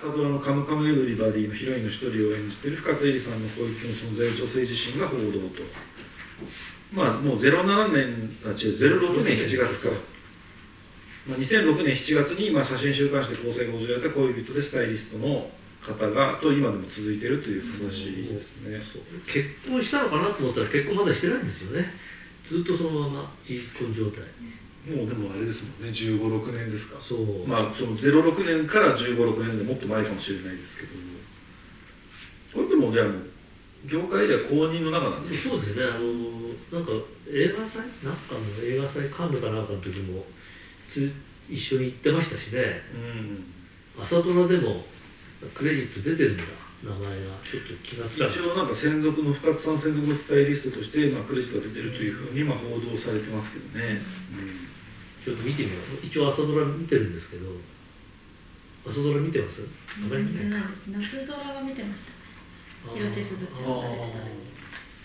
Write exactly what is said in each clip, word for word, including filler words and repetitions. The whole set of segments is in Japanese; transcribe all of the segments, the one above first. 朝ドラの「カムカムエヴリバディ」のヒロインの一人を演じてる深津絵里さんのこういう存在を女性自身が報道と、まあもうゼロななねんあ違うゼロろくねんしちがつか、まあ、にせんろくねんしちがつに、まあ、写真週刊誌で構成が報じられた恋人でスタイリストの方がと今でも続いてるという話ですね。結婚したのかなと思ったら結婚まだしてないんですよね。ずっとそのまま事実婚状態。もうでもあれですもんね、じゅうごろくねんですか。そうまあそのゼロろくねんからじゅうごろくねんでもっと前かもしれないですけど、これでもじゃあ業界では公認の中なんですか。そうですね、あのなんか映画祭なんかの映画祭カンヌかなんかの時もつ一緒に行ってましたしね、うん、朝ドラでもクレジット出てるんだ、名前がちょっと気がつかない。一応なんか専属の深津さん専属のスタイリストとして、まあ、クレジットが出てるというふうに今報道されてますけどね、うん、ちょっと見てみよう。一応朝ドラ見てるんですけど、朝ドラ見てます？あまり見てないです。夏空は見てました。広瀬すずちゃんが出てた時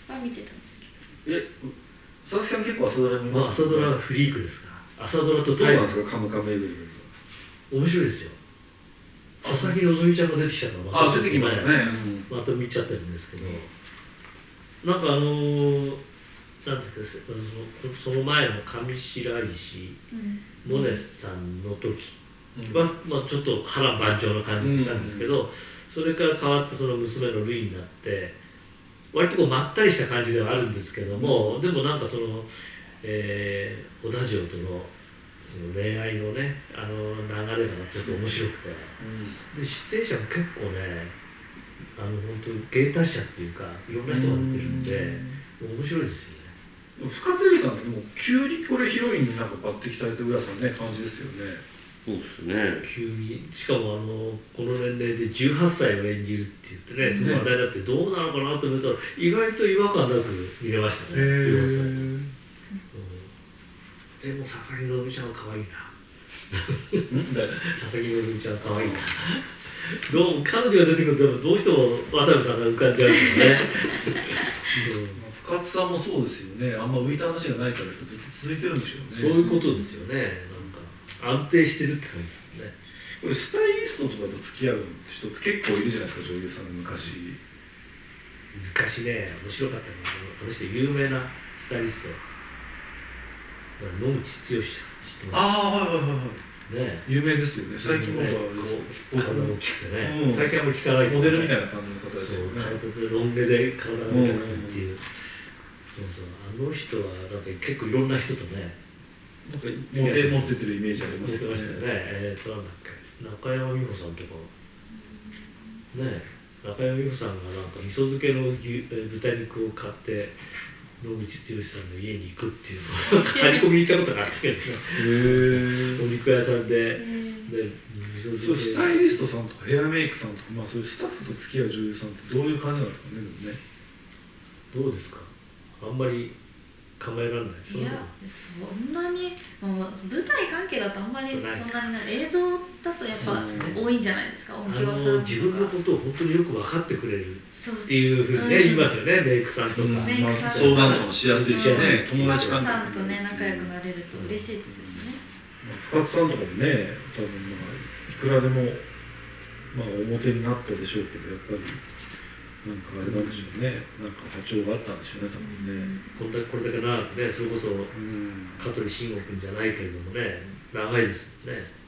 は見てたんですけど。え、佐々木さん結構朝ドラ見ますか？まあ、朝ドラはフリークですから。朝ドラとどうなんですか？カムカムエブリバディ面白いですよ。佐々木希ちゃんが出てきたのがまた出てきましたね。また見ちゃってるんですけど、なんかあの何ですか、その前の上白石萌音さんの時はまあちょっと波乱万丈な感じがしたんですけど、それから変わってその娘の類になって割とこうまったりした感じではあるんですけども、でもなんかそのえー小田城とのその恋愛のね、あの流れがちょっと面白くて、うん、で出演者も結構ね、あの本当芸達者っていうかいろんな人が出てるんで、うん、面白いですよね。深津絵里さんってもう急にこれヒロインになんか抜擢された浦さんね感じですよね。そうですね、急に。しかもあのこの年齢でじゅうはっさいを演じるって言ってね、その話題になってどうなのかなと思ったら意外と違和感なく見れましたね、じゅうはっさい。でも佐々木希ちゃんは可愛いな。佐々木希ちゃんは可愛いな。どうも彼女が出てくるとどうしても渡部さんが浮かんじゃうからね。深津さんもそうですよね。あんま浮いた話がないからずっと続いてるんでしょうね。そういうことですよね。なんか安定してるって感じですよね。これスタイリストとかと付き合う人って結構いるじゃないですか、女優さんの昔。昔ね、面白かったのはあの人、有名なスタイリスト。野口剛さん知ってます？ああはいはいはいはい。有名ですよね。最近もこう体も大きくてね。最近はもう聞かないモデルみたいな感じの方ですよね。そう、ロン毛で体が大きくてっていう。そうそう、あの人はなんか結構いろんな人とね。なんかモテ持っててるイメージありますよね。持ってましたよね。えっとなんだっけ、中山美穂さんとかね、中山美穂さんがなんか味噌漬けの牛豚肉を買って。野口剛さんの家に行くっていうのを張り込みに行ったことがあったけどお肉屋さんで、そうスタイリストさんとかヘアメイクさんとか、まあ、そういうスタッフと付き合う女優さんってどういう感じなんですかね。でもね、どうですか、あんまり構えられない。いやそんなに、まあ、舞台関係だとあんまりそんなにない。映像だとやっぱ多いんじゃないですか、音響さんとか。自分のことを本当によく分かってくれるっていうふうにね、言いますよね、メイクさんとか。相談とかしやすいしね、友達関係とね、仲良くなれると嬉しいですしね。深津さんとかもね、多分まあいくらでもまあ表になったでしょうけど、やっぱりなんかあれなんでしょうね、なんか波長があったんでしょうね、多分ね。これだけこれだけ長くね、それこそ香取慎吾君じゃないけれどもね、長いですよね。